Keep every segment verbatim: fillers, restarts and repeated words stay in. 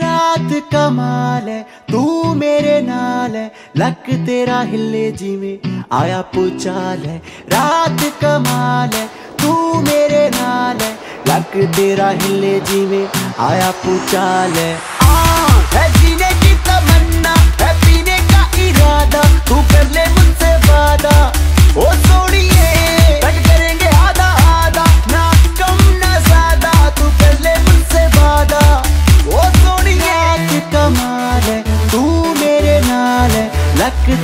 रात कमाल है तू मेरे नाल है, लक तेरा हिले जी में आया पुचाल है। रात कमाल है तू मेरे नाल है, लक तेरा हिले जी में आया पुचाल है।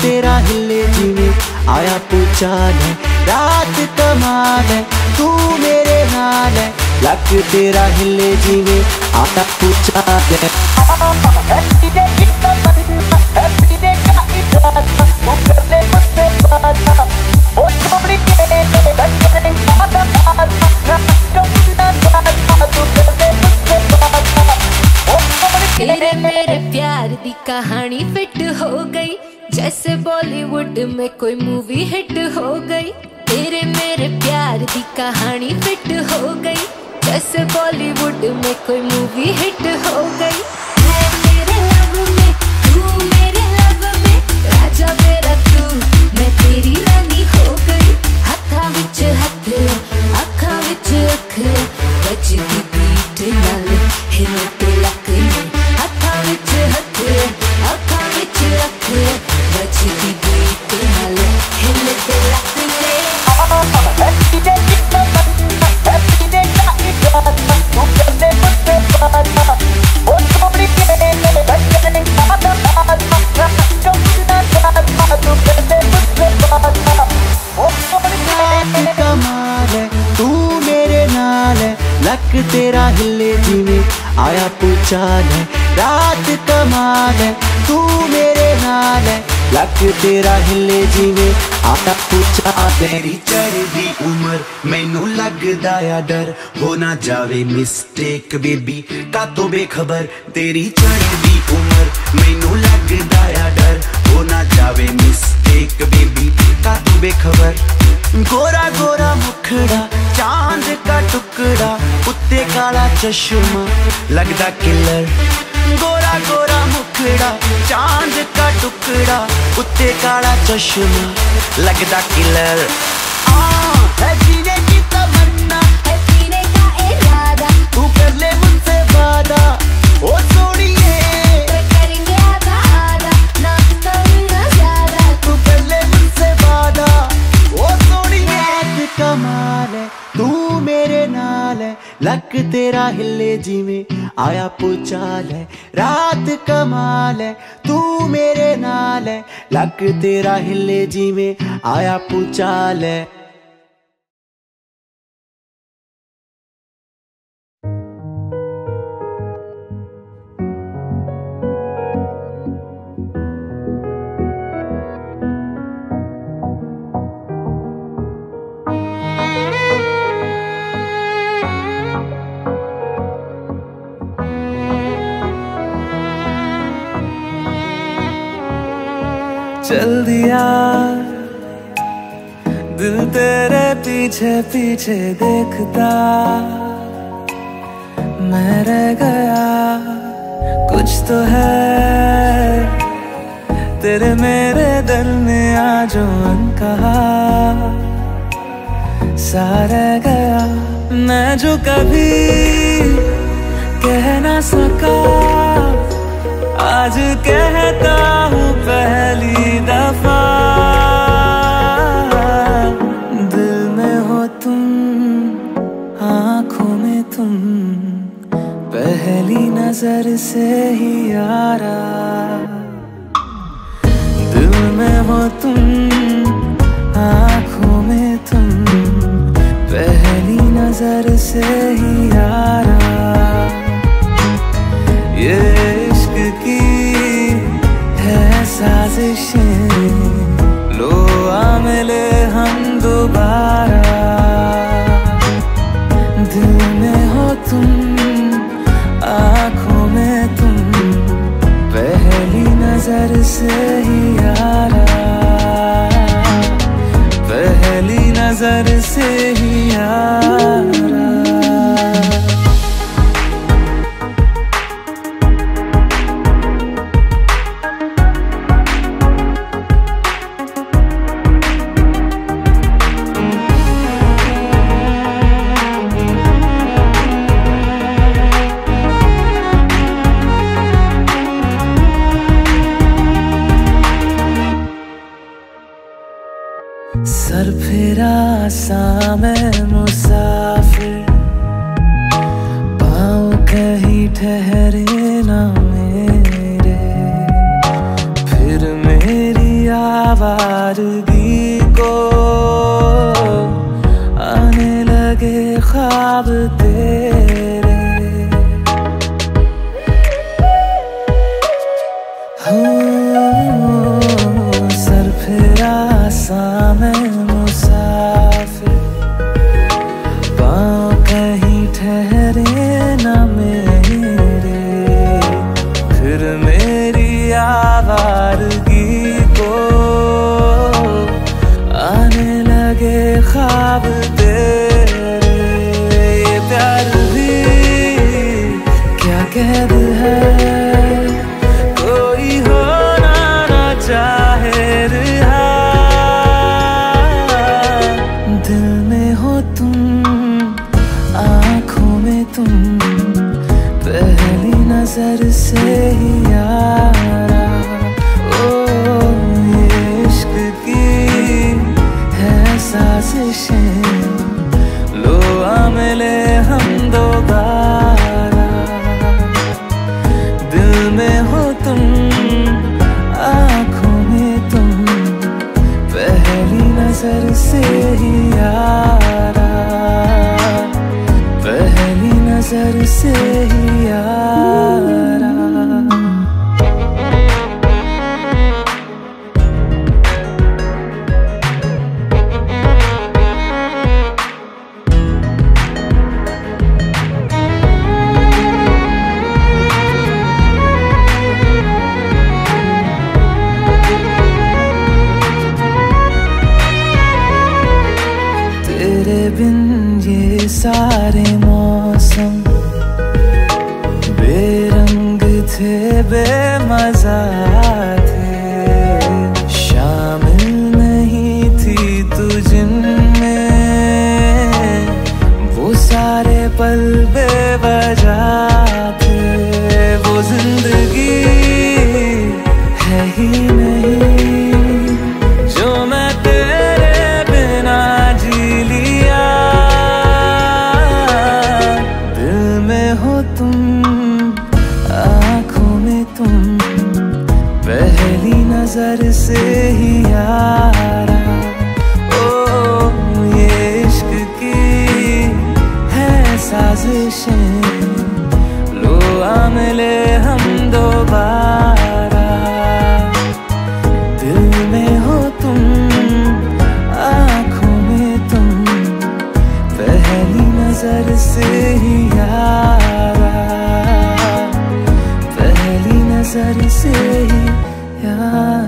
तेरा हिले जीवे आया पुचाल है, रात कमाल है तू मेरे नाल है, लक तेरा हिले जीवे आया पुचाल है। तेरे मेरे प्यार दी कहानी फिट हो गई, जैसे बॉलीवुड में कोई मूवी हिट हो गई। तेरे मेरे प्यार दी कहानी फिट हो गई, जैसे बॉलीवुड में कोई मूवी हिट हो गई। मैं तेरे लव में, तू मेरे लव में, राजा मेरा तू, मैं तेरी रानी हो गई। हत्था विच हत्थ, अखा विच अख, बजदी बीट नाल हिम्मत लक में। हत्था विच हत्थ, अखा विच अख। लक तेरा हिले जीवे आया पुचाल है, रात कमाल है तू मेरे नाल है, लक तेरा हिले जीवे आया पुचाल। तेरी चढ़दी उम्र मैनू लगदा आ डर, हो ना जावे मिस्टेक बेबी कातों बेखबर। तेरी चढ़दी उम्र मैनू लगदा आ डर, हो ना जावे मिस्टेक बेबी कातों बेखबर। गोरा गोरा मुखड़ा चांद का टुकड़ा, उत्ते काला चश्मा लगदा किलर। गोरा गोरा मुखड़ा चांद का टुकड़ा, उत्ते काला चश्मा लगदा किलर। आ है जीने की तमन्ना, है जीने का इरादा, तू कर ले मुझसे वादा। ओ सोनिए तो करेंगे आधा आधा, ना कम ना ज्यादा, तू कर ले मुझसे वादा। ओ सोनिए कमाल है तू मेरे नाल है, लक तेरा हिले जीवे आया पुचाल है। रात कमाल है तू मेरे नाल है, लक तेरा हिले जीवे आया पुचाल है। चल दिया दिल तेरे पीछे पीछे देखता, मैं रह गया। कुछ तो है तेरे मेरे दिल में आज अनकहा सा रह गया, मैं जो कभी कह ना सका आज कहता हूँ पहली दफा। दिल में हो तुम, आंखों में तुम, पहली नजर से ही यारा। दिल में हो तुम, आंखों में तुम, पहली नजर से ही यारा। ये इश्क की है साजिशें, लो आ मिले हम दोबारा। दिल में हो तुम, आँखों में तुम, पहली नजर से ही यारा, पहली नजर से ही यारा। ख्वाब तेरे हूँ, सर फिरा सा मैं मुसाफिर, पाँव कहीं ठहरे ना मेरे, फिर मेरी आवारगी को आने लगे ख्वाब तेरे। कैद है कोई होना ना चाहे रहा, दिल में हो तुम आँखों में तुम, पहली नजर से ही यारा। ओ ये इश्क की है साजिशें, लो आ मिले हम दोबारा, में हो तुम आँखों में तुम, पहली नजर से ही यारा, पहली नजर से ही यारा। तेरे बिन ये सारे मौसम बेरंग थे, बेमजा थे, शामिल नहीं थी तू जिनमें, वो सारे पल बेवजह थे। वो जिंदगी है ही नहीं जो मैं तेरे बिना नजर से ही यारा। ओ ये इश्क की है साजिशें, लो आ मिले हम दोबारा, दिल में हो तुम आँखों में तुम, पहली नजर से ही यारा, पहली नजर से ही यारा।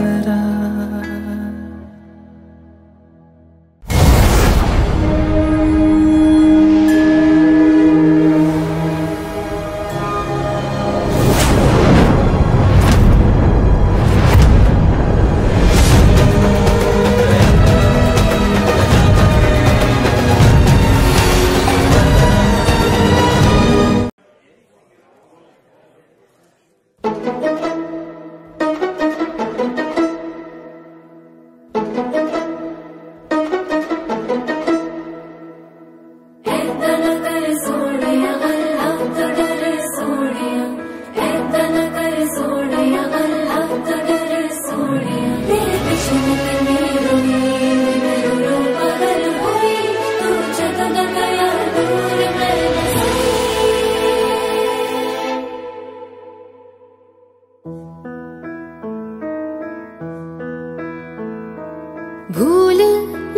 भूल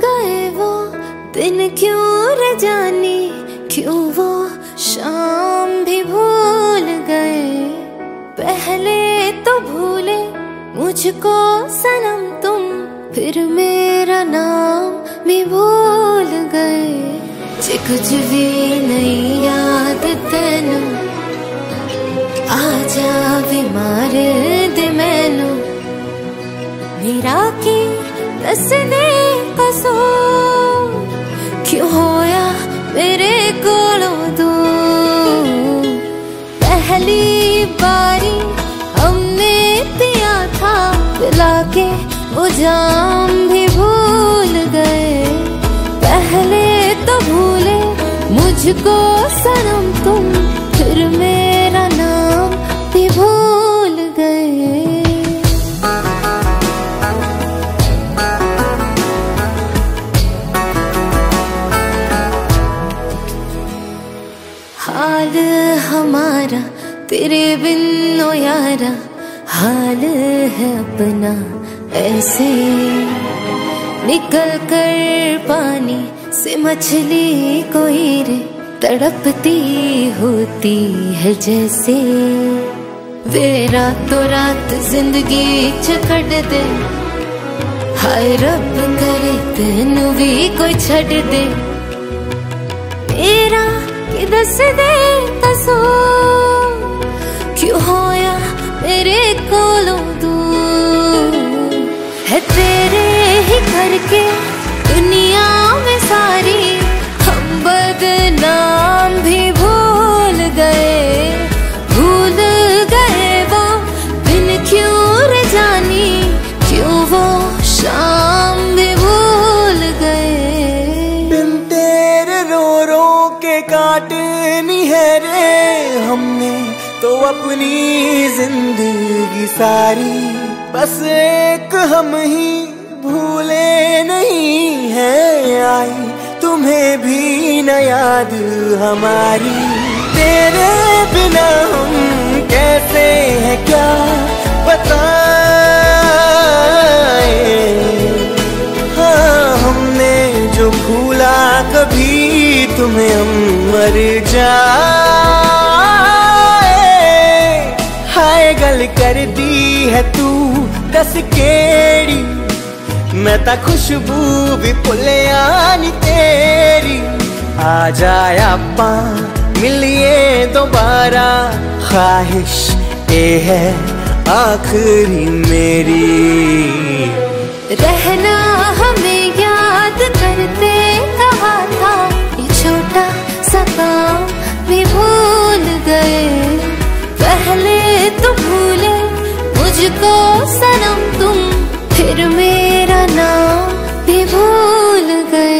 गए वो दिन क्यों र जाने, क्यों वो शाम भी भूल गए। पहले तो भूले मुझको सनम तुम, फिर मेरा नाम भी भूल गए। जे कुछ भी नहीं याद तेनू, आजा भी मार दे मैनू, मेरा की दसने कसो क्यों होया मेरे कोलों दूर। पहली बारी हमने पिया था, पिला के वो जाम भी भूल गए। पहले तो भूले मुझको सनम तुम, फिर मेरा नाम भी भूल गए। हाल हमारा तेरे बिन ओ यारा, हाल है अपना ऐसे। निकल कर पानी से मछली कोई रे तड़पती होती है जैसे। वे रातों रात जिंदगी छकड़ दे, हाय रब करे तेनू भी कोई छड़ दे। मेरा कि दस दे दसो क्यों होया मेरे कोलों दूर। है तेरे ही करके दुनिया में सारी, हम बदनाम भी भूल गए। भूल गए वो दिन क्यों रे जानी, क्यों वो शाम भी भूल गए। दिन तेरे रो रो के काटनी है रे हमने तो अपनी जिंदगी सारी। बस एक हम ही भूले नहीं है आई, तुम्हें भी न याद हमारी। तेरे बिना हम कैसे हैं क्या बताए, हाँ हमने जो भूला कभी तुम्हें हम मर जाए। हाय गल कर दी है तू दस केड़ी, मैं ता खुशबू भी भुलियानी तेरी। आ जाए आपां मिलिए दोबारा, ख्वाहिश ये है आखिरी मेरी। रहना हमें याद करते कहा था, ये छोटा सा काम भी भूल गए। पहले तो भूले मुझको सनम तुम, फिर मेरा नाम भी भूल गए।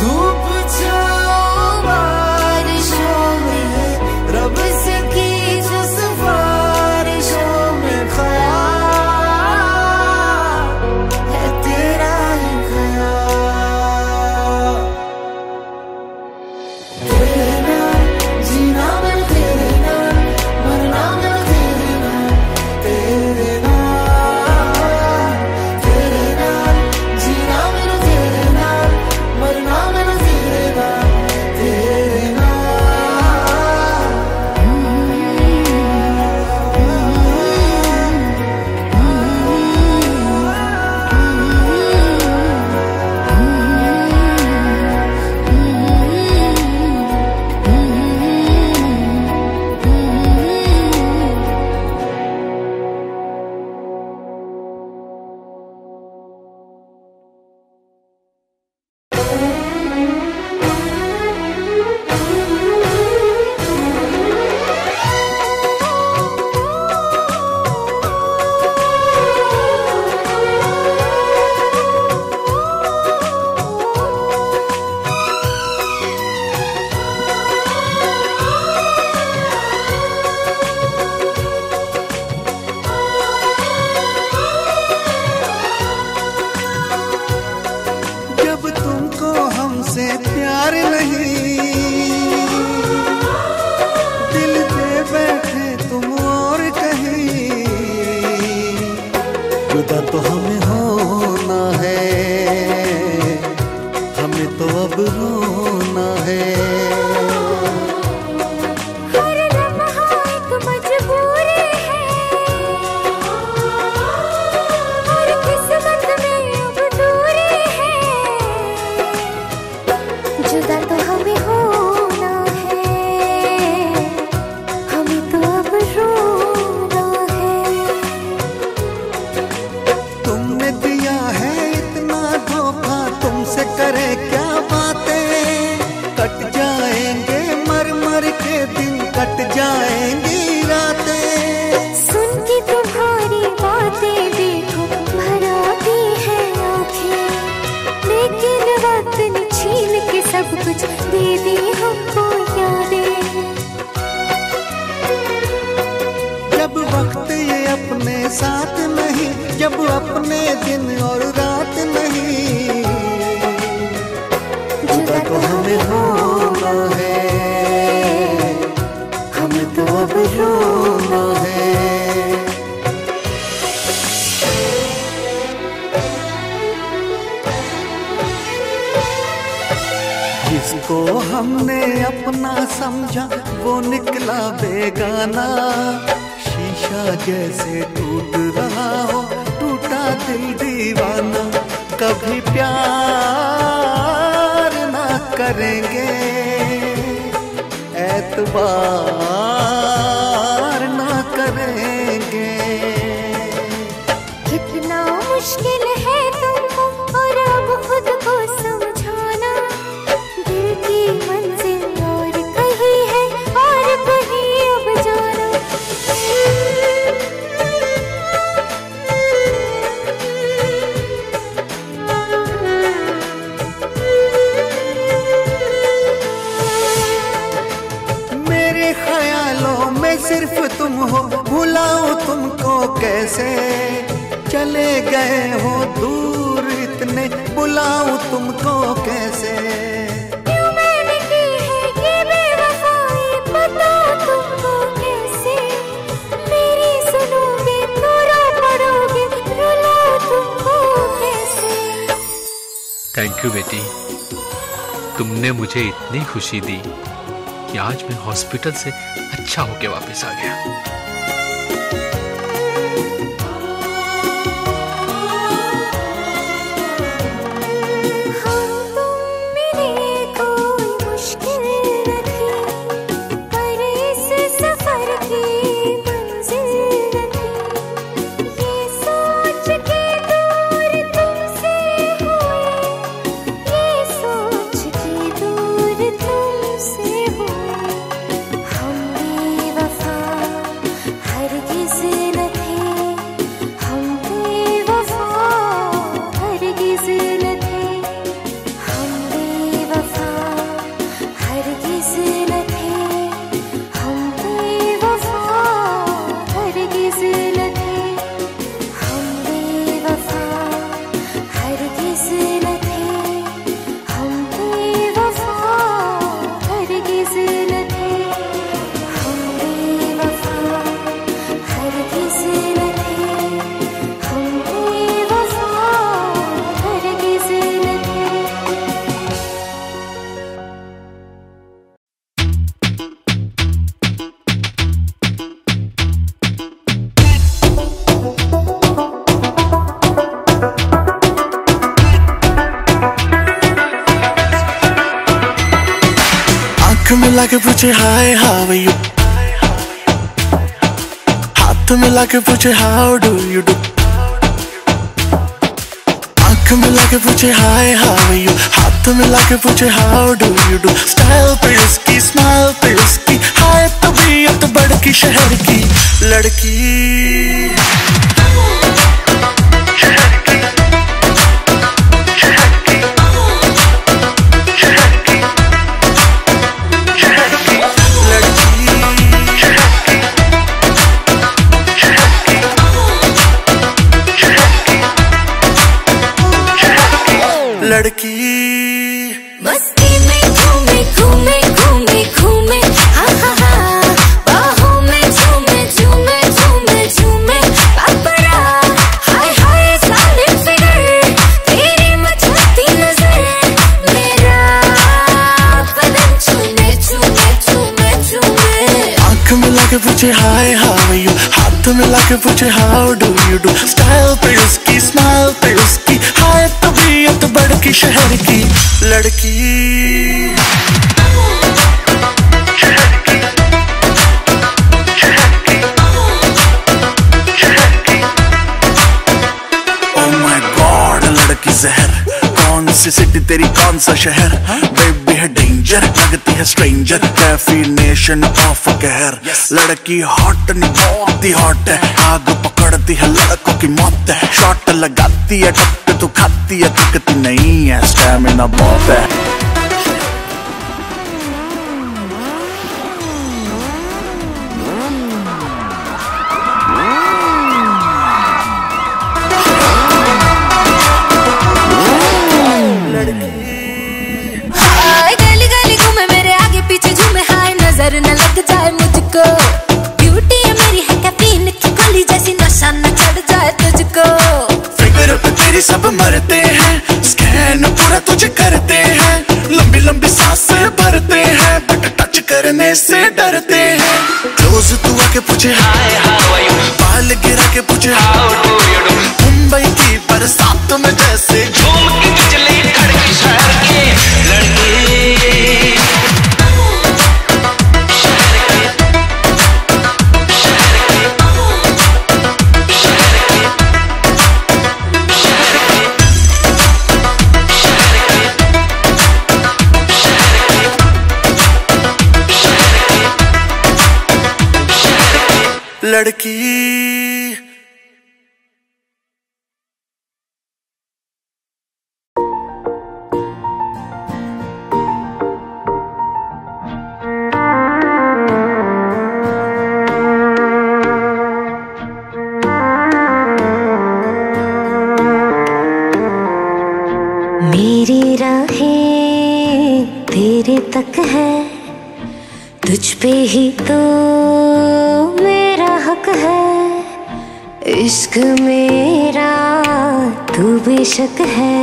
धूप छाओ रोना है। हर लम्हा एक मजबूरी है, हर किस्मत में अब दूरी है। जुदा तो हमें होना है, हमें तो अब रोना है। तुमने दिया है इतना धोखा, तुमसे करे क्या कट जाएंगी रातें। सुन के तुम्हारी बातें देखो भराती है आँखें, लेकिन वतन छीन के सब कुछ दे दी हमको यादें। जब वक्त ये अपने साथ नहीं, जब अपने दिन और रात नहीं, जुदा तो हमें होना है, अब रोना है। जिसको हमने अपना समझा वो निकला बेगाना, शीशा जैसे टूट रहा हो टूटा दिल दीवाना। कभी प्यार ना करेंगे, एतबार ना करेंगे। कितना मुश्किल है तुमको और अब खुद को समझाना, दिल की मंजिल और कहीं है और कहीं अब जाना। ख्यालों में सिर्फ तुम हो, भुलाओ तुमको कैसे। चले गए हो दूर इतने, बुलाओ तुमको कैसे। क्यों मैंने की है ये बेवफाई, बताओ तुमको कैसे। मेरी सुनोगे तो रो पड़ोगे, रुलाओ तुमको कैसे। थैंक यू बेटी, तुमने मुझे इतनी खुशी दी कि आज मैं हॉस्पिटल से अच्छा होके वापस आ गया। मिला के पूछे हाय हाउ यू, हाथ मिला के पूछे हाउ डू यू डू, आंख मिला के पूछे हाय हाउ यू, हाथ मिला के पूछे how do you do. Style पे उसकी, स्माइल पे उसकी, हाय तबीयत बड़की शहर की लड़की। मस्ती में घूमे घूमे घूमे घूमे, हा हा हा, बाहों में झूमे झूमे झूमे झूमे पापड़ा। हाय हाय साले फिगर, तेरी मचाती नजर मेरा। पूछे हाय हाउ यू, हाथ मिला के पूछे how do you do. Style पे उसकी, स्माइल पे उसकी, हाय तबीयत बड़की शहर की लड़की। शहर की, शहर की, शहर की। Oh my God, लड़की जहर। कौन सी सिटी तेरी, कौन सा शहर? बेबी है डेंजर, लगती है स्ट्रेंजर, डेफिनेशन ऑफ कहर। लड़की हॉट नहीं, बहुत ही हॉट है, आग पकड़ती है लड़कों की मौत है। शॉट लगाती है टक्कर तो खाती है, थकती नहीं है, स्टैमिना बहुत है। न लग जाए मुझको, ब्यूटी है मेरी है कैफीन की गोली जैसी, नशा न चढ़ जाए तुझको। फिगर पे तेरी सब मरते हैं, स्कैन पूरा तुझे करते हैं, लंबी लंबी सांसें भरते हैं, बट टच करने से डरते हैं। क्लोज तू आके पूछे हाय हाउ आर यू, बाल गिरा के पूछे how do you do. Mumbai की बरसात में जैसे झूम के बिजली कड़की शहर की लड़की। लड़की मेरी राहें तेरे तक है, तुझ पे ही तो है इश्क मेरा। तू बेशक है,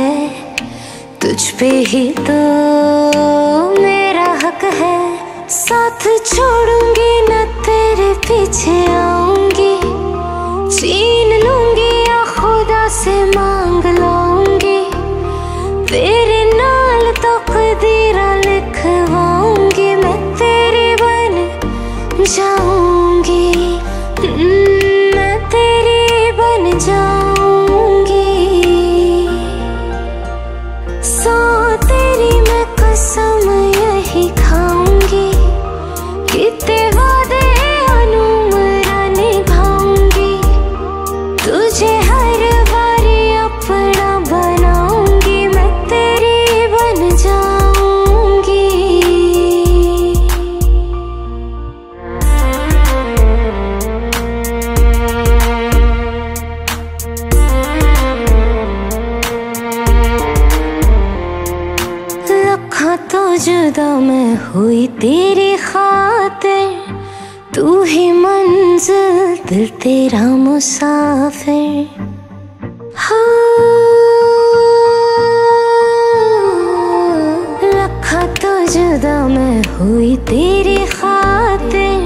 तुझ पे ही तो मेरा हक है। साथ छोड़ूंगी न तेरे पीछे आऊंगी, छीन लूंगी या खुदा से मांग लाऊंगी, तेरे नाल तकदीरा लिखवाऊंगी, मैं तेरी बन जाऊंगी, मैं तेरी बन जाऊंगी। सो तेरी मैं कसम यही खाऊंगी, कितने वादे अनुमरा निभाऊंगी, तुझे हर बारी अपना बनाऊंगी, मैं तेरी बन जाऊंगी। जुदा मैं हुई तेरी खातिर, तू ही मंजिल दिल तेरा मुसाफिर। हाँ लखा तो जुदा मैं हुई तेरी खातिर,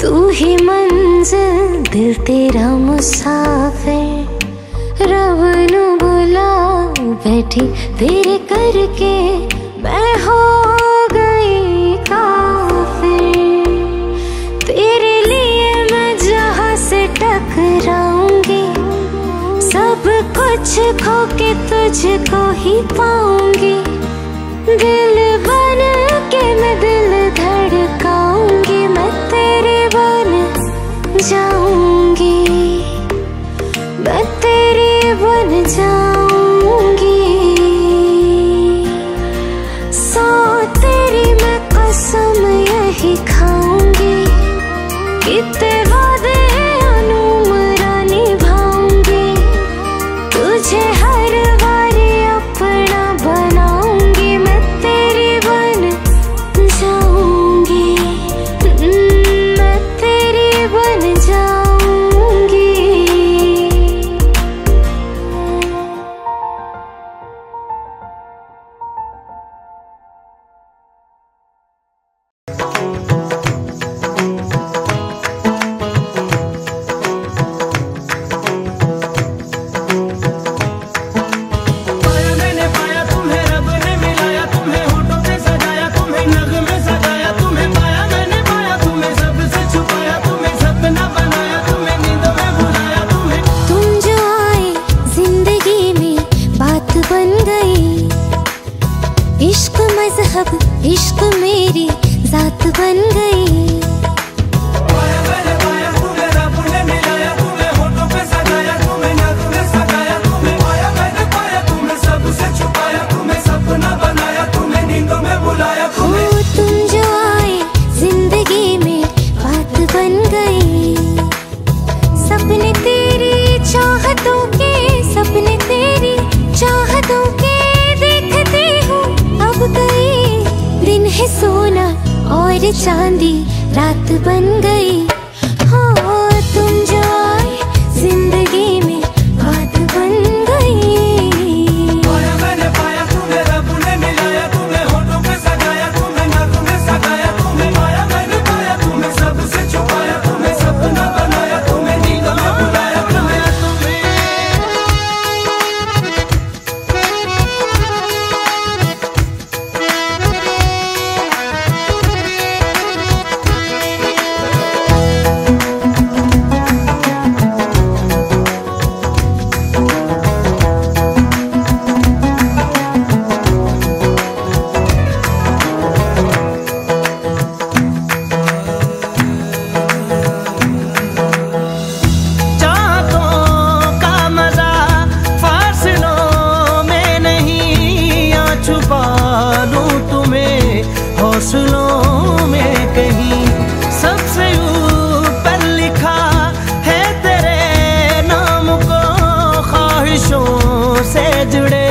तू ही मंजिल दिल तेरा मुसाफिर। रब नु बुला बैठी तेरे करके, मैं हो गई काफिर, तेरे लिए मैं जहाँ से टकराऊंगी, सब कुछ खो के तुझको ही पाऊंगी, दिल बन के मैं दिल धड़काऊंगी, मैं तेरे बन जाऊंगी, मैं तेरे बन जाऊंगी। मजहब इश्क मेरी जात बन गई। सोना और चांदी रात बन गई। हो तुम जो आए जिंदगी में बात बन गई। पाया मैंने पाया तुम्हें, रब ने मिलाया तुम्हें, होठों पे सगाया तुम्हें, नाकों में सगाया तुम्हें, पाया मैंने पाया तुम्हें, सबसे छुपाया तुम्हें, सपना बनाया तुम्हें, नींदों में बुलाया तुम्हें। हौसलों में कहीं सबसे ऊपर लिखा है तेरे नाम को, ख्वाहिशों से जुड़े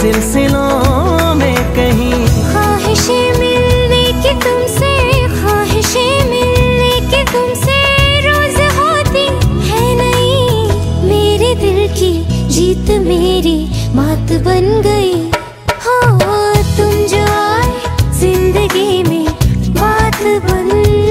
सिलसिलों में कहीं। ख्वाहिशें मिलने की तुमसे, ख्वाहिशें मिलने की तुमसे रोज होती है नहीं। मेरे दिल की जीत मेरी मात बन गई। हो तुम जो जिंदगी में बात बन गई।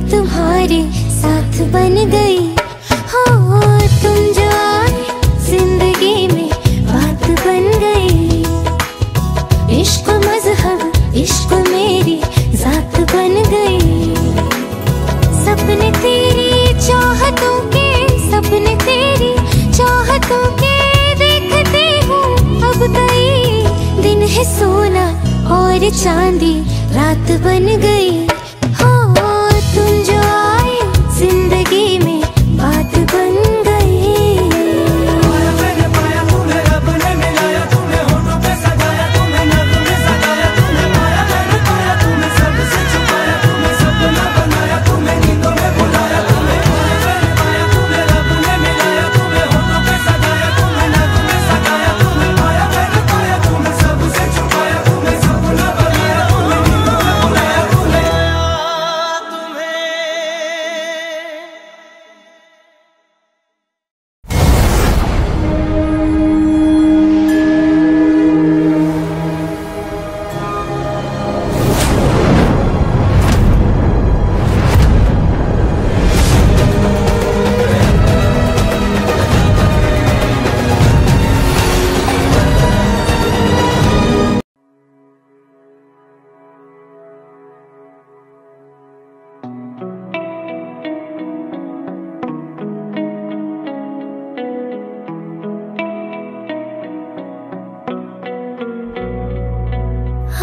तुम्हारे साथ बन गई। हो तुम जो आए जिंदगी में बात बन गई। इश्क मजहब इश्क मेरी जात बन गई। सपने तेरी चाहतों के, सपने तेरी चाहतों के देखती हूँ अब कई। दिन है सोना और चांदी रात बन गई। तुम जो आए जिंदगी में बात बन गई। पाया मैंने पाया तुम्हें, रब ने मिलाया तुम्हें, होठों पे सगाया तुम्हें, नाकों में सगाया तुम्हें, पाया मैंने पाया तुम्हें, सबसे छुपाया तुम्हें, सपना बनाया तुम्हें, नींदों में बुलाया तुम्हें। पाया मैंने पाया तुम्हें, रब ने मिलाया तुम्हें, होठों पे सगाया तुम्हें, नाकों में सगाया तुम्हें, पाया मैंने पाया तुम्हें, सबसे छुपाया तुम्हें, सपना बनाया तुम्हें, नींदों में बुलाया तुम्हें।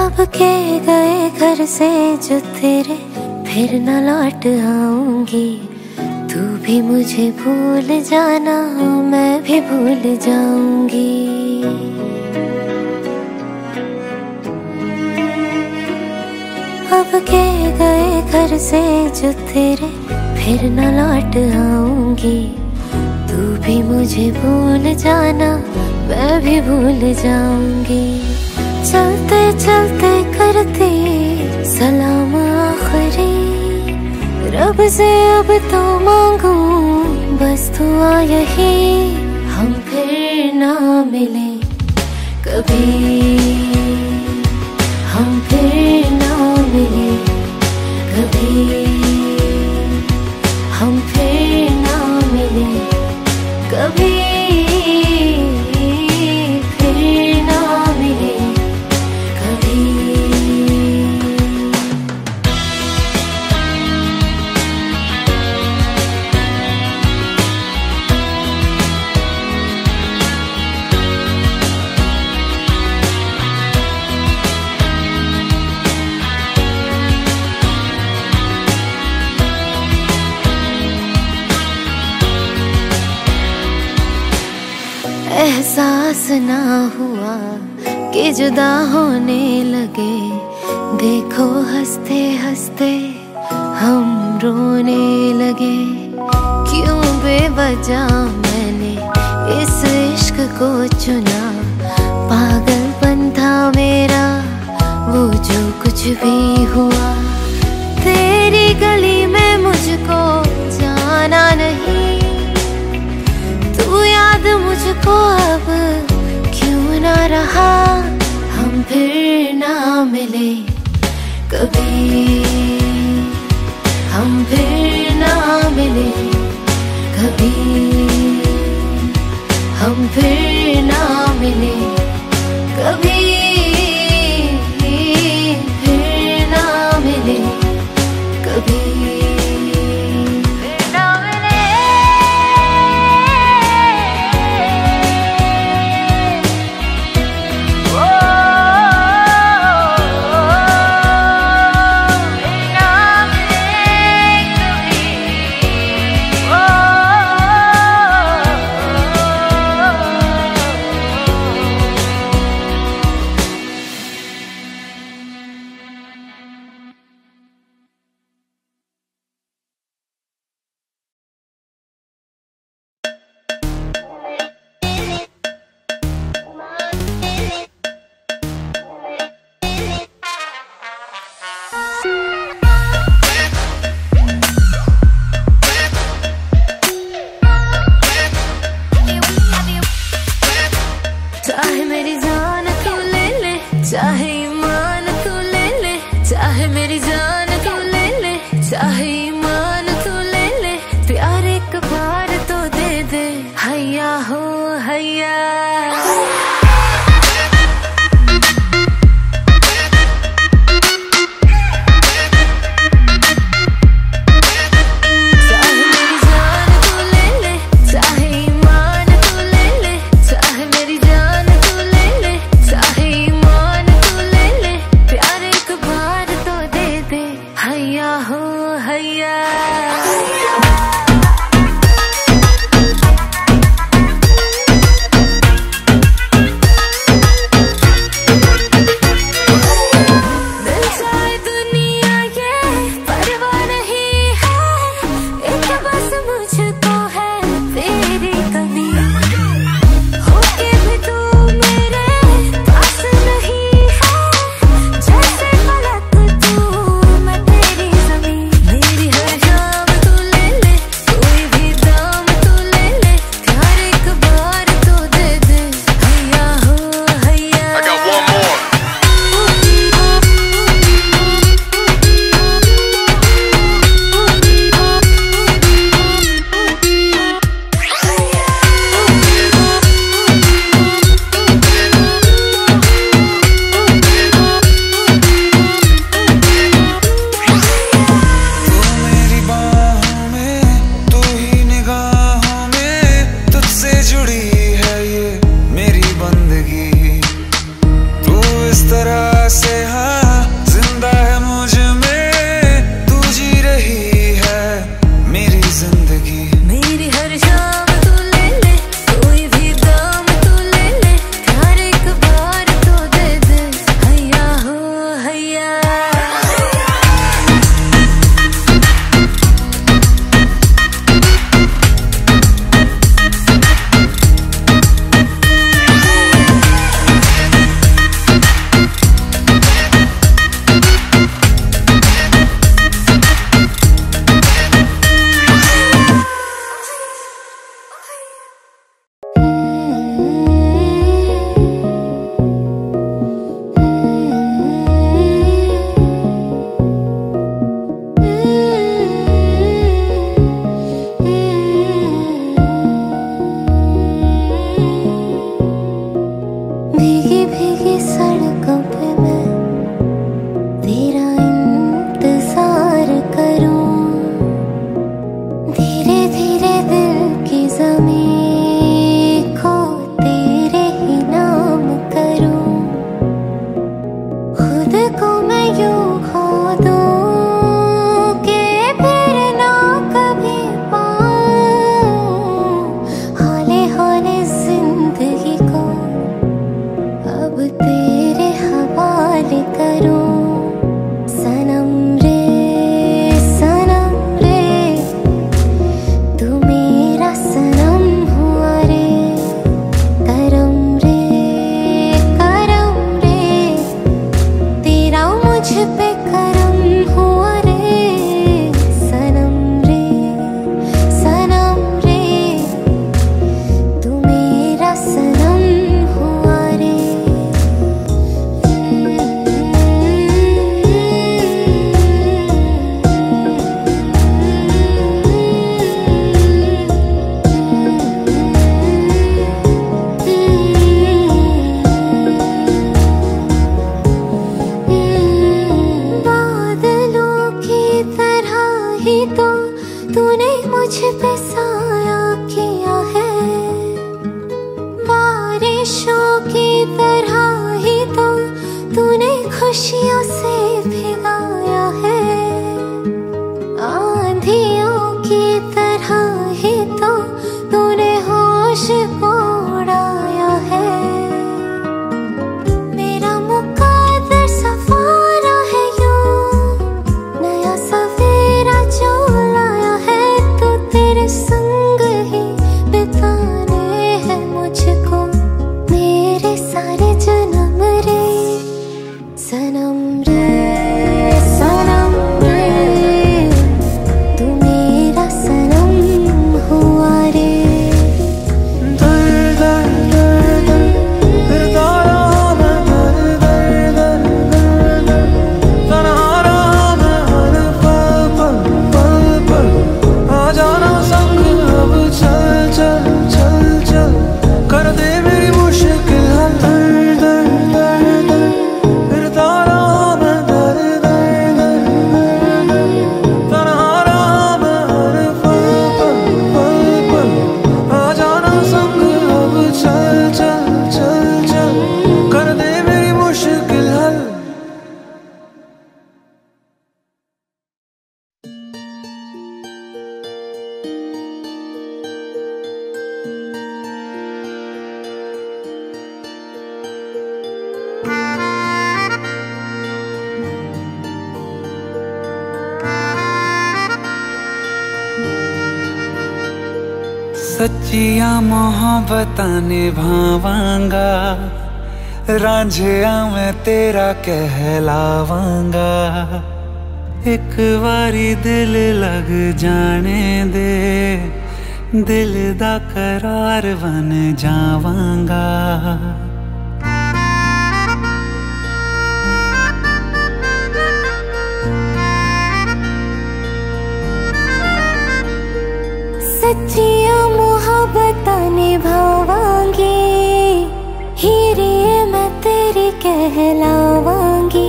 अब के गए घर से जो तेरे, फिर न लौट आऊंगी। तू भी मुझे भूल जाना, मैं भी भूल जाऊंगी। अब के गए घर से जो तेरे, फिर न लौट आऊंगी। तू भी मुझे भूल जाना, मैं भी भूल जाऊंगी। चलते चलते करते सलाम आखिरी, रब से अब तो मांगू बस दुआ यही, हम फिर ना मिले कभी, हम फिर ना मिले कभी, हम फिर ना मिले कभी, फिर ना मिले कभी। एहसास ना हुआ कि जुदा होने लगे, देखो हंसते हंसते हम रोने लगे। क्यों बेवजह मैंने इस इश्क को चुना, पागलपन था मेरा वो जो कुछ भी हुआ। तेरी गली में मुझको जाना नहीं, याद मुझको अब क्यों ना रहा, हम फिर ना मिले कभी, हम फिर ना मिले कभी, हम फिर ना मिले कभी, फिर ना मिले कभी। नशियों से भिगाया है, आंधियों की तरह ही तो तूने होश को उड़ाया है। मेरा मुकद्दर सवारा है यूं, नया सवेरा जो लाया है तो तेरे संग ही बिताने हैं मुझको मेरे सारे जन्म रे सनम रे। सनम रे तू मेरा सनम हुआ रे। आ जाना संग अब चल चल चल चल कर दे मेरी मुश्किल हल। सच्चिया मोहब्बत निभावांगा, रांझिया मैं तेरा कहलावांगा। एक बारी दिल लग जाने दे, दिल दा करार बन जावांगा। सच्चिया मोहब्बत निभावांगी, हीरे मैं तेरी कहलावांगी।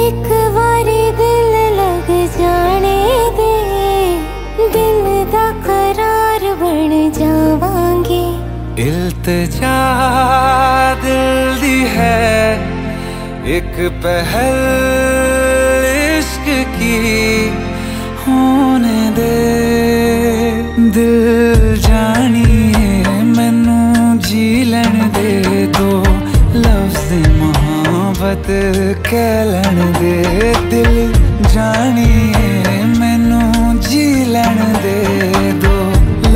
एक बारी दिल लग जाने दे, दिल दा करार बन जावांगी। इल्तिजा दिल दी है एक पहल इश्क की, होने दे दिल जानिए मैनू जीलन दे दो, लफ्ज़ मोहब्बत कहलन दे। दिल जानिए मैनू जीलन दे दो,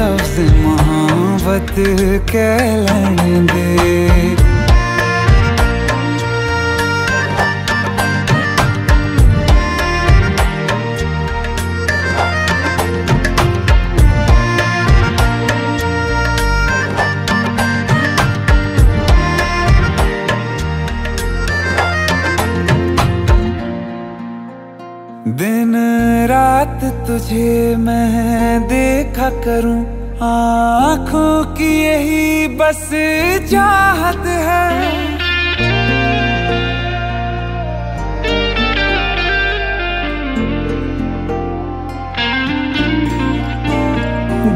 लफ्ज़ मोहब्बत कहलन दे। दिन रात तुझे मैं देखा करूं, आंखों की यही बस चाहत है।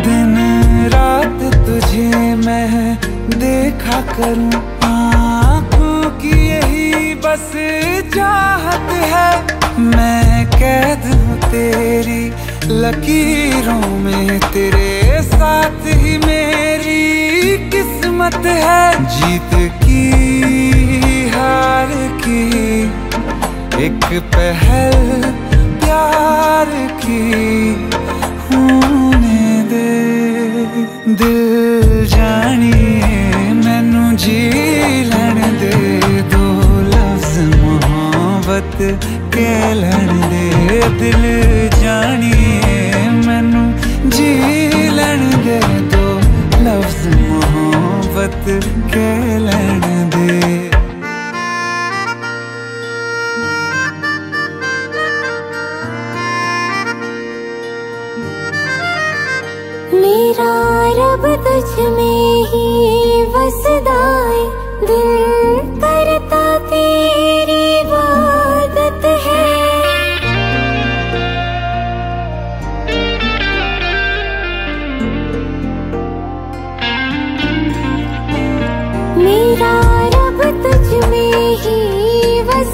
दिन रात तुझे मैं देखा करूं, आंखों की यही बस चाहत है। मैं कैद हूँ तेरी लकीरों में, तेरे साथ ही मेरी किस्मत है। जीत की हार की एक पहल प्यार की, होने दे दिल जानिए मैनू जीलन दे दो, लफ्ज़ मोहब्बत कहलन दे। दिल जानिए मैनू जीलन दे दो, लफ्ज़ मोहब्बत कहलन दे। मेरा रब तुझ में ही बसदा है, दिल करता तेरी इबादत है। मेरा रब तुझ में ही बस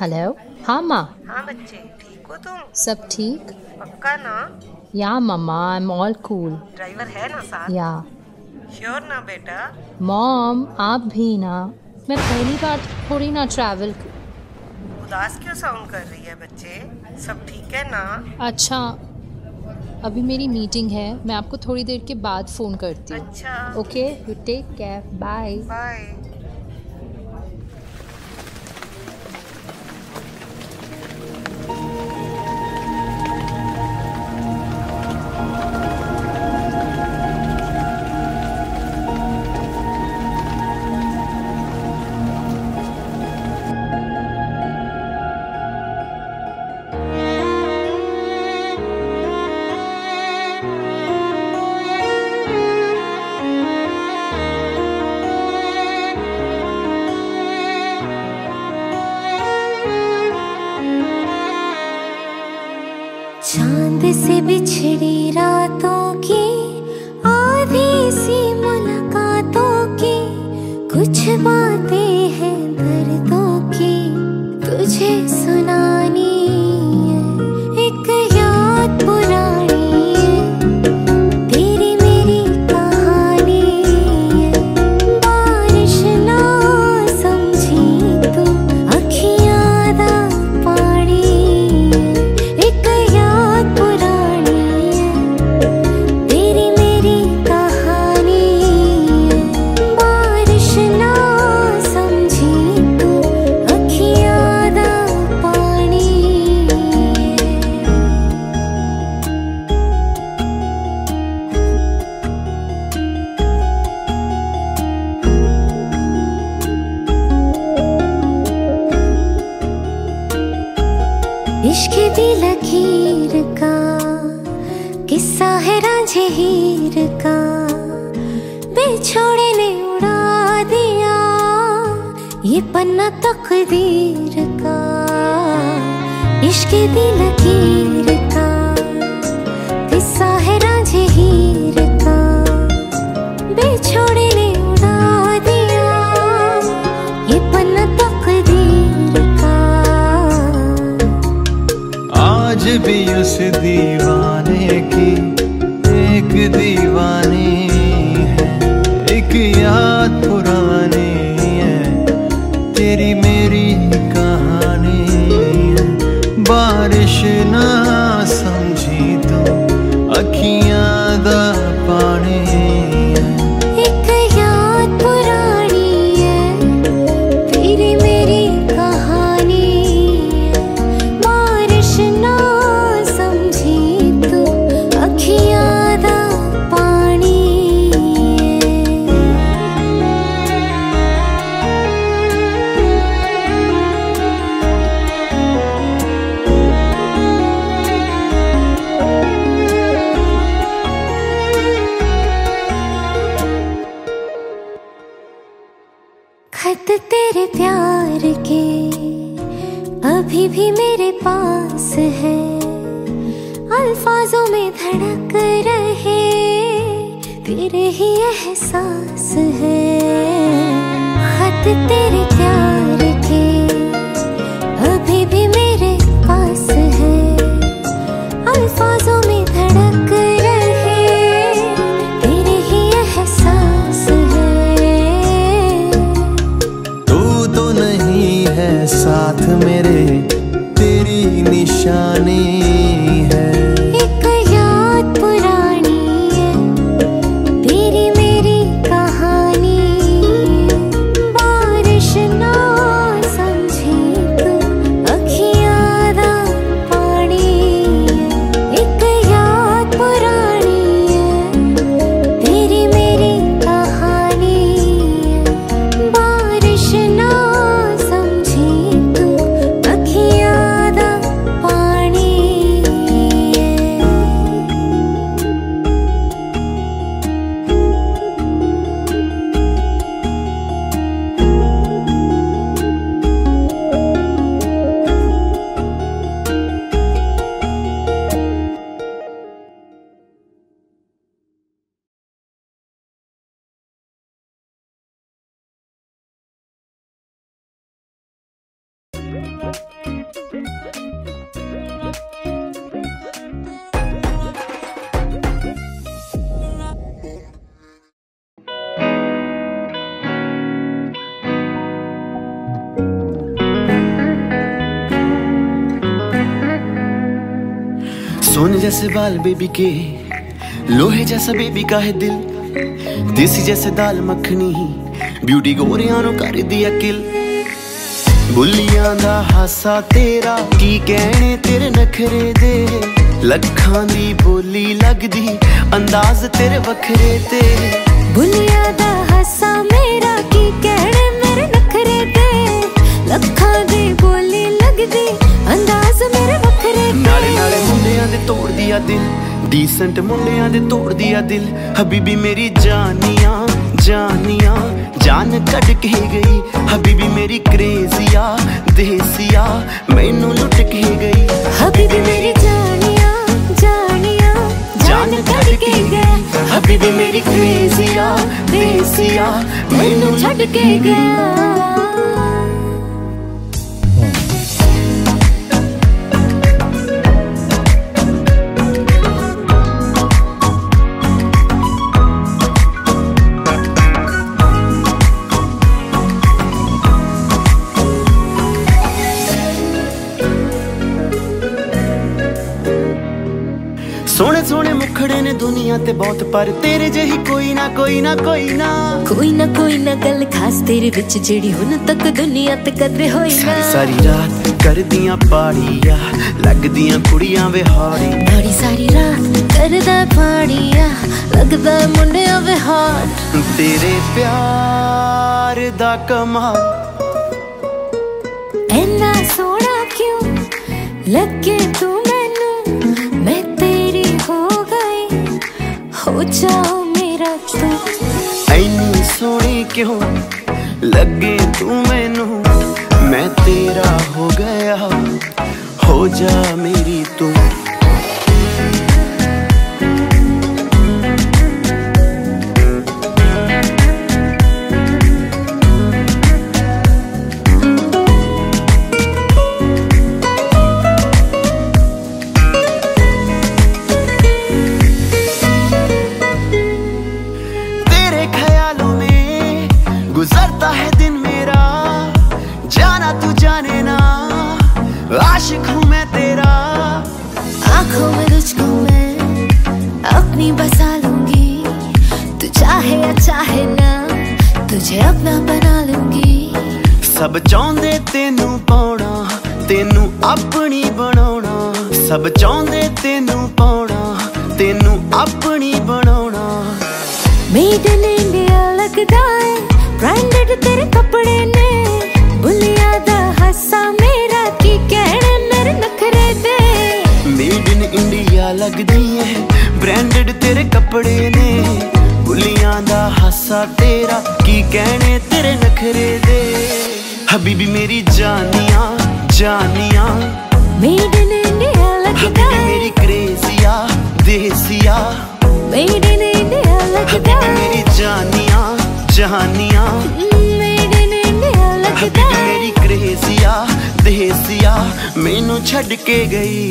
हेलो। हाँ माँ। हाँ बच्चे, ठीक हो तुम? सब ठीक पक्का ना? या मम्मा, I am all cool. Driver है ना साथ? या। श्योर ना बेटा? मॉम आप भी ना, मैं पहली बार थोड़ी ना ट्रैवल। उदास क्यों साउंड कर रही है बच्चे, सब ठीक है ना? अच्छा, अभी मेरी मीटिंग है, मैं आपको थोड़ी देर के बाद फ़ोन करती हूँ। अच्छा okay, you take care, bye bye. चांद से बिछड़ी रातों की आधी सी मुलाकातों की, कुछ बातें हैं दर्दों की तुझे सुनानी है। एक याद पुरानी है, तेरी मेरी कहानी है। बारिश ना समझी तू अखियां दा पानी, एक इश्क़ दी लकीर का किस्सा है रांझे हीर का, बेछोड़े ने उड़ा दिया ये पन्ना तकदीर का। इश्क़ दी लकीर का किस्सा है रांझे हीर का, बेछोड़े ने उड़ा दिया ये पन्ना तकदीर का। आज भी उस दीवाने की एक दीवानी है, एक याद पुरानी है, तेरी मेरी कहानी है। बारिश ना समझी तो अखियां दा पानी है। एक याद पुरानी है, तेरी मेरी कहानी है। बारिश ना खत तेरे प्यार के अभी भी मेरे पास है, अल्फाजों में धड़क रहे तेरे ही एहसास है। खत तेरे प्यार के अभी भी मेरे पास है, अल्फाजों निशानी है। एक याद पुरानी है, तेरी मेरी कहानी। बारिश ना समझी तू अखियाँ दा पानी है। एक याद पुरानी है, तेरी मेरी कहानी। बारिश ना सोने जैसे बाल बेबी के, लोहे जैसा बेबी का है दिल। देसी जैसे दाल मखनी, ब्यूटी गोरियां नु कर दिया किल। बुलियां दा हासा तेरा, की कहने तेरे नखरे दे। लखां दी बोली लगदी, अंदाज तेरे वखरे ते। बुलियां दा हासा मेरा, की कहने मेरे नखरे दे। लखां दी बोली लगदी, अंदाज मेरे वखरे ते। नाले नाले मुंडियां दे तोड़ दिया दिल, डीसेंट मुंडियां दे तोड़ दिया दिल। हबीबी मेरी जानियां जानियां, जान कट के गई। हबीबी मेरी क्रेजिया देसिया, मैनू लुट के गई। हबीबी मेरी जानिया जानिया, जान कट के गई। हबीबी मेरी क्रेजिया देसिया, मैनू छट के गई। सोने सोने मुखड़े ने दुनिया ते बहुत, पर तेरे जही कोई ना कोई ना कोई ना कोई ना कोई ना गल खास तेरे विच जेड़ी हुन तक दुनिया ते कदर होई ना। सारी सारी रात कर दियां पाड़िया, लगदियां कुड़ियां वे हाड़ी। सारी सारी रात करदा पाड़िया, लगदा मुंडियां वे हाड़। तेरे प्यार दा कमाल, इन्ना सोना क्यों लगे तू मैनू। मैं हो जाओ मेरा तू, ऐनी सोनी क्यों लगे तू मैनू। मैं तेरा हो गया, हो जा मेरी तू। आशिक हूँ मैं तेरा, आँखों में तुझको मैं अपनी बसा लूंगी। तू चाहे या चाहे ना, तुझे अपना बना लूंगी। सब चाहते तेनू पाना, तेनू अपनी बनाना। सब चाहते तेनू पाना, तेनू अपनी बनाना। मेड इन इंडिया लगदा है, ब्रांडेड तेरे कपड़े ने। बुलिया दा हासा मेरा, की कहने मेरे नखरे दे। मेड इन इंडिया लगदी है, ब्रांडेड तेरे कपड़े ने। बुलिया दा हासा तेरा, की कहने तेरे नखरे दे। हबीबी मेरी जानिया जानिया, मेड इन इंडिया लगदा है। मेरी क्रेजिया देसिया, मेड इन इंडिया लगदा है। मेरी जानिया जानिया, हबीबी मेरी क्रेजिया देसिया, मैनू छड़ के गई।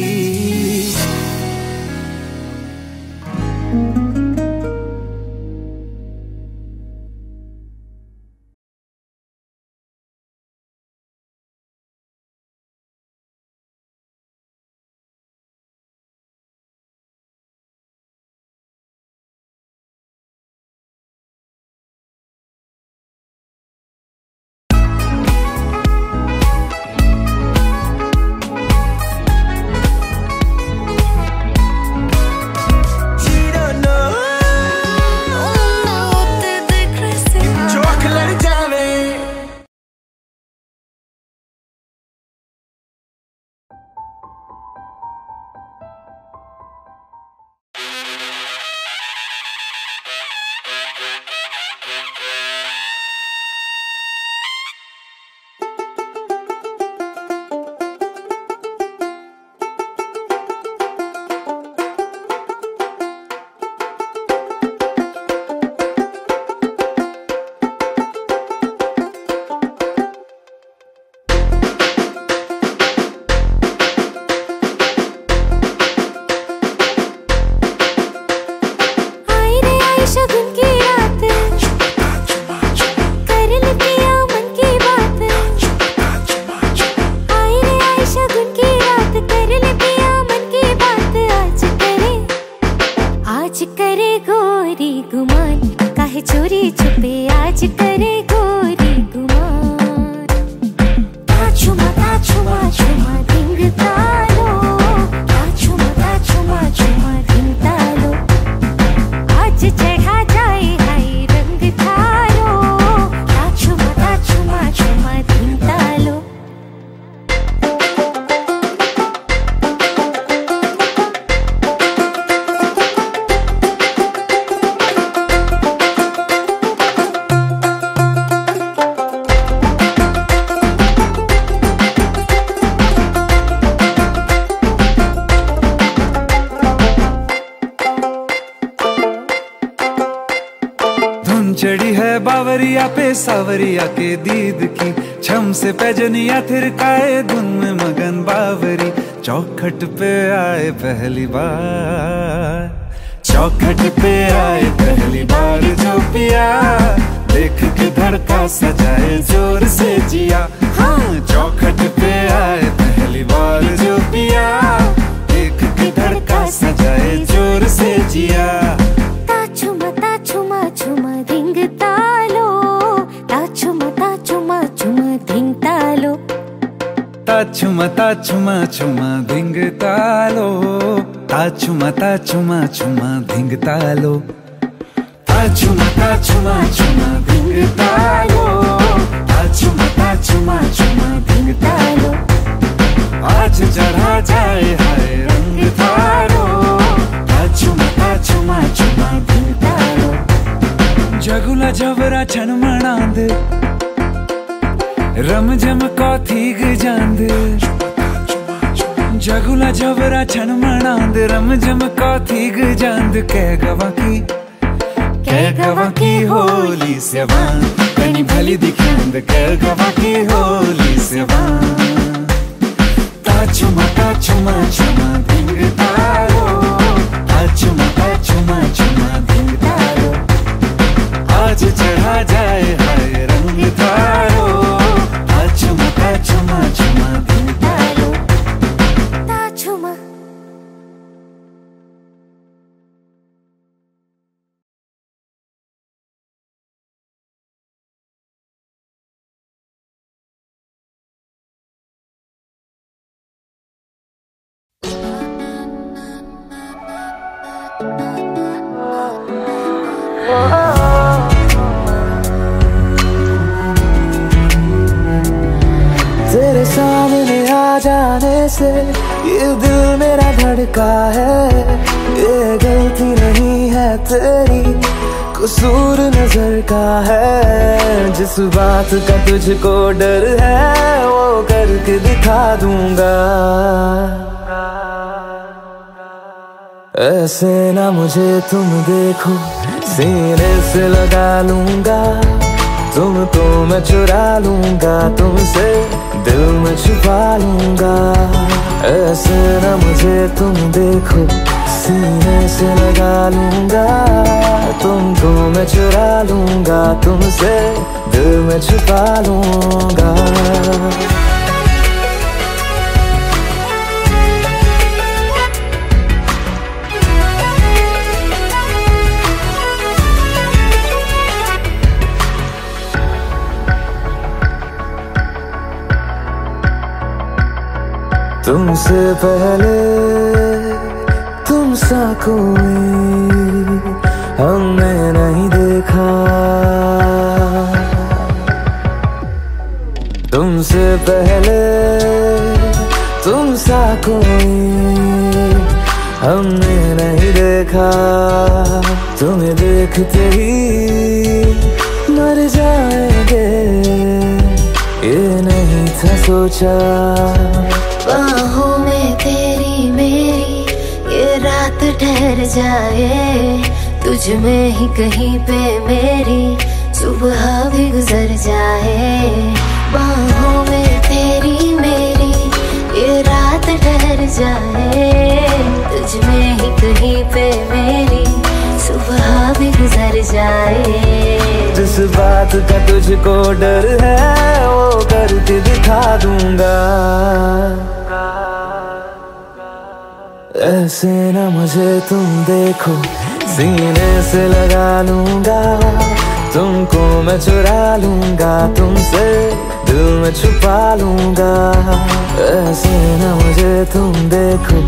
गुमान, काहे चोरी छुपे आज करे गोरी गुमान। ता छुमा ता छुमा छुमा दिंग तालो, ता छुमा ता छुमा छुमा दिंग तालो, आज चढ़ा जाए हाय रंग थारो। ता छुमा ता छुमा छुमा दिंग तालो। चढ़ी है बावरिया पे सावरिया के दीद की, छम से पैजनिया थिरकाए धुन में मगन बावरी। चौखट पे आए पहली बार, चौखट पे आए पहली बार जो पिया, देख के धड़का सजाए जोर से जिया। हाँ, चौखट पे आए पहली बार जो पिया, देख के धड़का सजाए जोर से जिया। ता छुमा ता छुमा छुमा धिंग तालो, ता छुमा ता छुमा छुमा धिंग तालो, ता छुमा ता छुमा छुमा धिंग तालो, ता छुमा ता छुमा छुमा धिंग तालो, आज चढ़ा जाए हाय रंग थारो। ता छुमा ता छुमा छुमा धिंग तालो। जगुला जबरा छन मनांद, रम जम कौथीग जांद। जगुला जबरा छन मनांद, रम जम कौथीग जांद। कै गवा की कै गवा की होली सेवान, कनी भली दिखंद। कै गवा की होली सेवान। ता छुमा ता छुमा छुमा धिंग तारो, ता छुमा ता छुमा छुमा धिंग तारो, आज चढ़ा जाए हाय रंग थारो। chuma chuma ding talo, ta chuma। से ये दिल मेरा धड़का है, ये गलती नहीं है तेरी, कसूर नजर का है। जिस बात का तुझको डर है वो करके दिखा दूंगा। ऐसे ना मुझे तुम देखो, सीने से लगा लूंगा। तुम तो मैं चुरा लूंगा, तुमसे दिल में छुपा लूंगा। ऐसे ना मुझे तुम देखो, सीने से लगा लूंगा। तुमको मैं चुरा लूंगा, तुमसे दिल में छुपा लूंगा। तुमसे पहले तुम सा कोई हमने नहीं देखा। तुमसे पहले तुम सा कोई हमने नहीं देखा। तुम्हें देखते ही मर जाएंगे, ये नहीं था सोचा। बाहों में तेरी मेरी ये रात ठहर जाए, तुझ में ही कहीं पे मेरी सुबह भी गुजर जाए। बाहों में तेरी मेरी ये रात ठहर जाए, तुझ में ही कहीं पे मेरी सुबह भी गुजर जाए। जिस बात का तुझको डर है वो करके दिखा दूंगा। ऐसे ना मुझे तुम देखो, सीने से लगा लूंगा तुमको मैं, चुरा लूंगा तुमसे, दिल में छुपा लूंगा। ऐसे ना मुझे तुम देखो,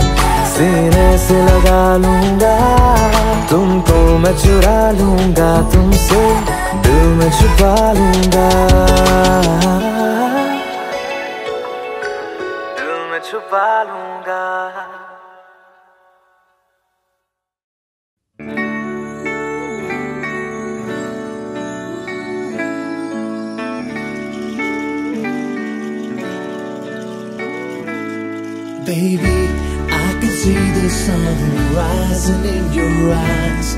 सीने से लगा लूंगा तुमको मैं, चुरा लूंगा तुमसे, दिल में छुपा लूंगा, दिल में छुपा लूंगा। Baby, I can see the sun rising in your eyes.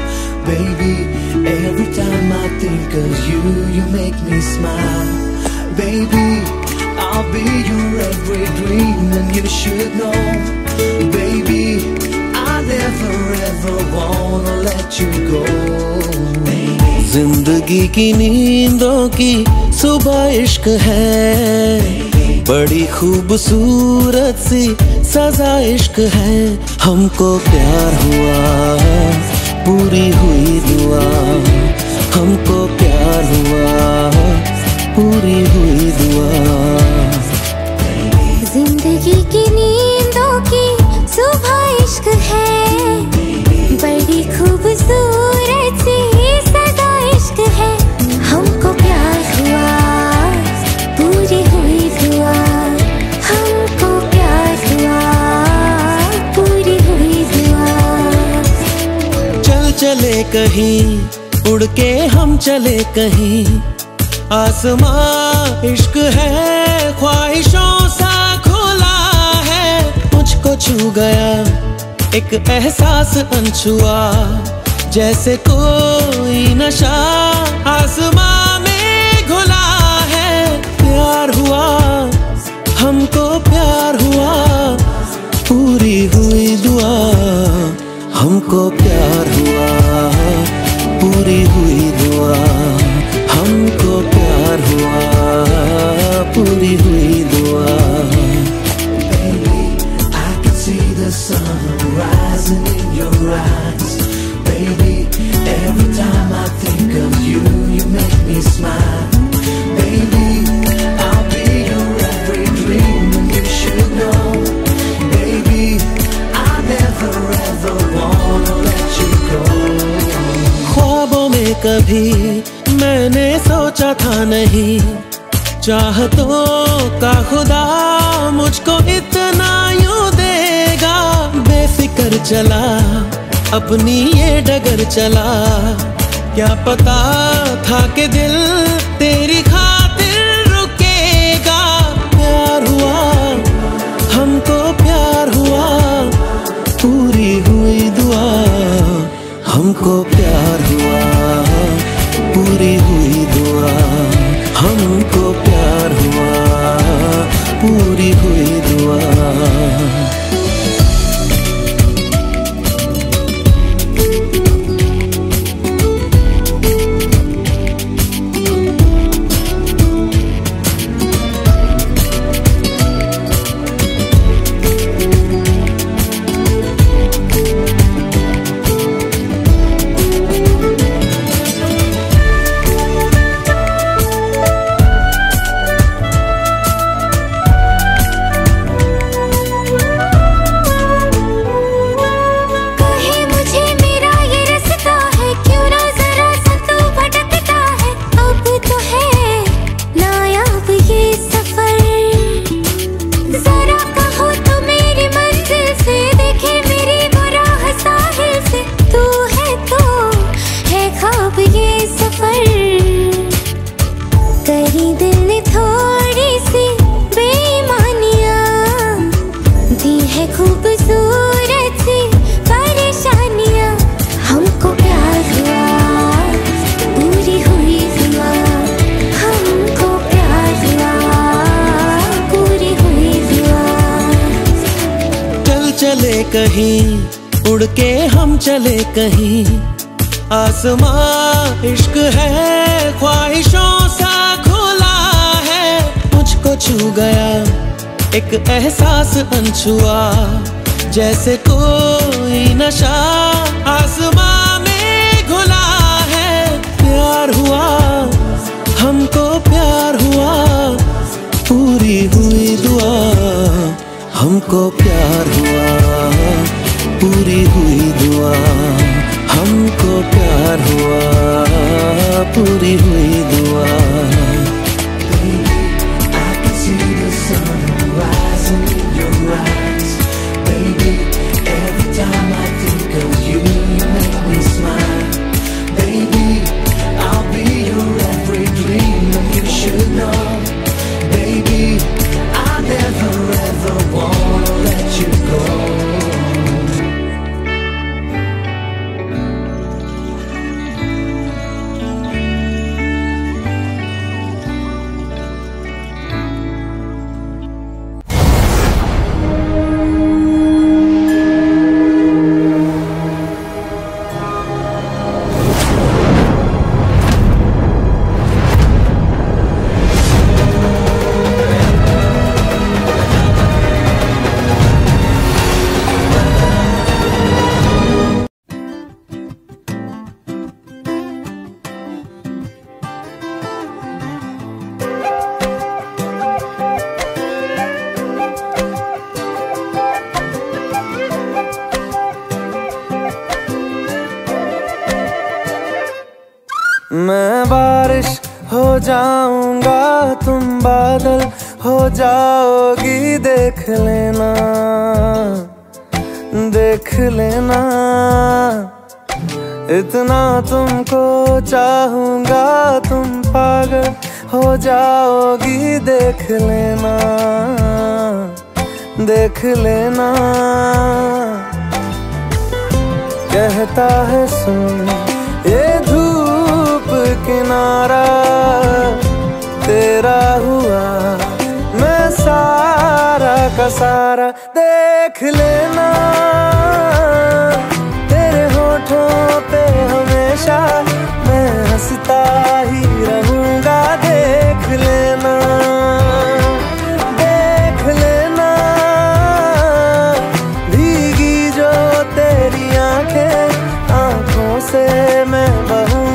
Baby, every time I think of you, you make me smile. Baby, I'll be your every dream and you should know. Baby, I never ever wanna let you go. जिंदगी की नींदों की सुबह इश्क है, बड़ी खूबसूरत सी सजा इश्क है। हमको प्यार हुआ, पूरी हुई दुआ, हमको प्यार हुआ, पूरी हुई दुआ। जिंदगी की नींदों की सुबह इश्क है, बड़ी खूबसूरत सी सजा इश्क है। हमको प्यार हुआ, पूरी हुई दुआ, हमको प्यार हुआ, पूरी हुई दुआ। चल चले कहीं उड़ के हम, चले कहीं आसमां इश्क है, ख्वाहिशों सा खुला है। मुझको छू गया एक एहसास अनछुआ, जैसे कोई नशा आसमां में घुला। प्यार हुआ, हमको प्यार हुआ, पूरी हुई दुआ, हमको प्यार हुआ, पूरी हुई दुआ, हमको प्यार हुआ, पूरी हुई दुआ। Baby, I can see the sun rising in your eyes. Baby, every time I think of you, you make me smile. Baby, कभी मैंने सोचा था नहीं, चाहतों का खुदा मुझको इतना यूं देगा। बेफिक्र चला अपनी ये डगर चला, क्या पता था कि दिल तेरी खातिर रुकेगा। प्यार हुआ, हमको प्यार हुआ, पूरी हुई दुआ, हमको प्यार हुआ, पूरी हुई दुआ, हमको प्यार हुआ, पूरी हुई दुआ। कहीं उड़ के हम, चले कहीं आसमां इश्क है, ख्वाहिशों सा खुला है। मुझको छू गया एक एहसास अनछुआ, जैसे कोई नशा आसमां में प्यार हुआ, पूरी हुई दुआ, हमको प्यार हुआ, पूरी हुई दुआ, हमको प्यार हुआ, पूरी हुई दुआ। मैं बारिश हो जाऊंगा, तुम बादल हो जाओगी, देख लेना देख लेना। इतना तुमको चाहूंगा, तुम पागल हो जाओगी, देख लेना देख लेना। कहता है सुन ये किनारा तेरा हुआ, मैं सारा का सारा, देख लेना तेरे होठों पे हमेशा मैं हंसता ही रहूंगा, देख लेना देख लेना। भीगी जो तेरी आंखें, आंखों से मैं बहूंगा,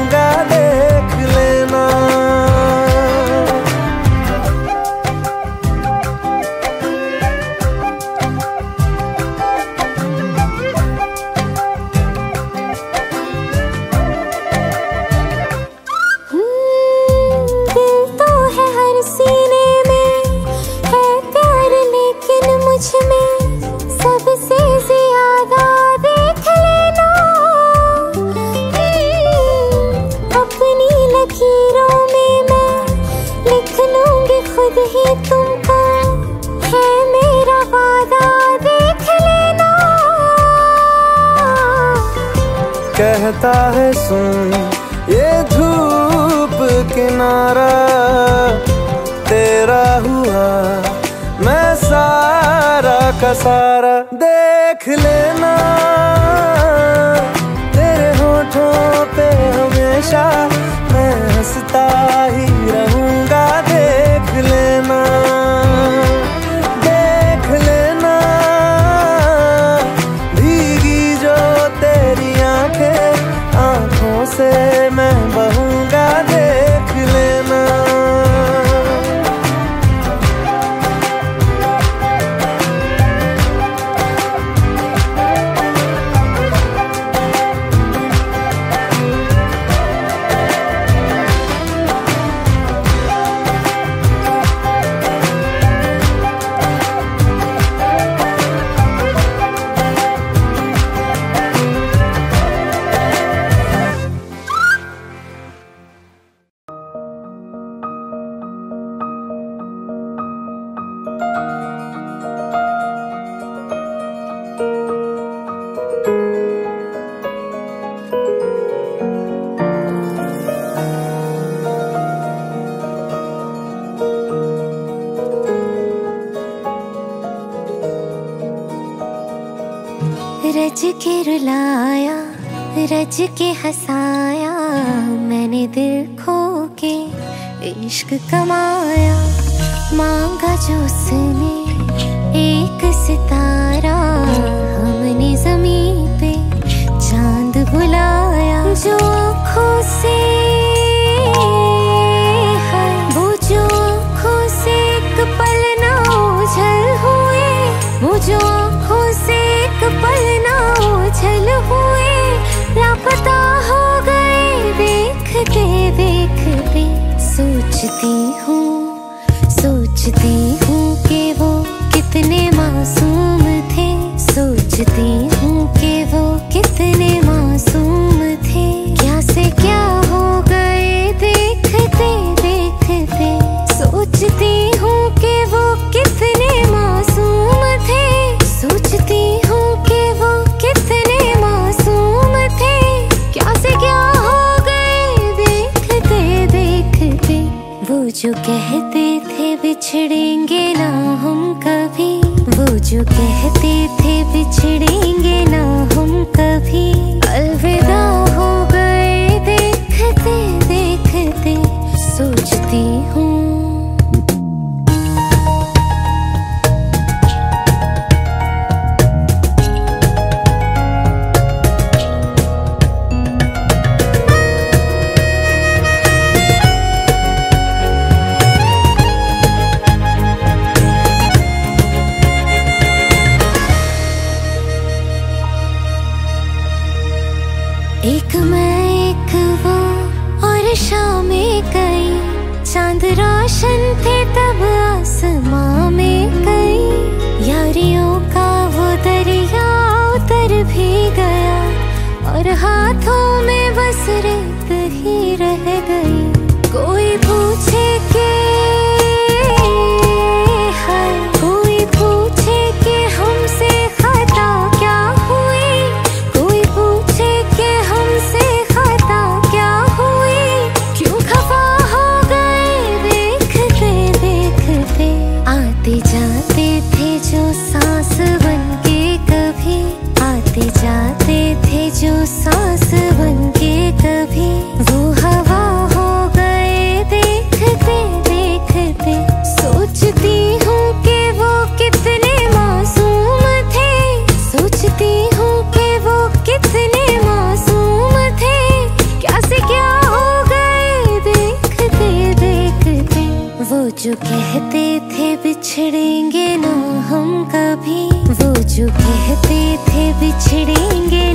कहता है सुन ये धूप किनारा तेरा हुआ, मैं सारा का सारा, देख लेना तेरे होठों पे हमेशा मैं हंसता ही रहूंगा, देख लेना से मैं बहूंगा, देख लेना। रज के रुलाया, रज के हंसाया, मैंने दिल खो के इश्क कमाया। मांगा जो उसने एक सितारा, हमने जमीन पे चांद बुलाया। जो आँखों से वो जो सोचती हूँ, सोचती हूँ कि वो कितने मासूम थे, सोचती हूँ कि वो कितने मासूम थे। क्या से क्या हो गए देखते देखते, सोचती हूँ कि वो कितने मासूम थे, सोचती हूँ कि वो कितने मासूम थे। क्या से क्या हो गए देखते देखते, वो जो कहते थे बिछड़ेंगे ना हम कभी, वो जो कहते थे बिछड़ेंगे ना हम कभी। अलविदा हो गए देखते देखते, सोचती हूँ। एक मैं एक वो और शामें कई, चांद रोशन थे तब आसमां में कई, यारियों का वो दरिया उतर भी गया और हाथों में बस रेत ही रह गई। कोई पूछे के हाय, कोई पूछे के हमसे खता क्या हुई, कोई पूछे के हमसे खता क्या हुई। क्यों खफा हो गए देखते देखते, आते जाते थे जो सांस बनके कभी, आते जाते थे जो सांस बनके कभी। वो हवा हो गए देखते देखते, सोचती हूँ कि वो कितने मासूम थे, सोचती हूँ कि वो कितने मासूम थे। क्या से क्या हो गए देखते देखते, वो जो कहते थे बिछड़ेंगे ना हम कभी, वो जो कहते थे बिछड़ेंगे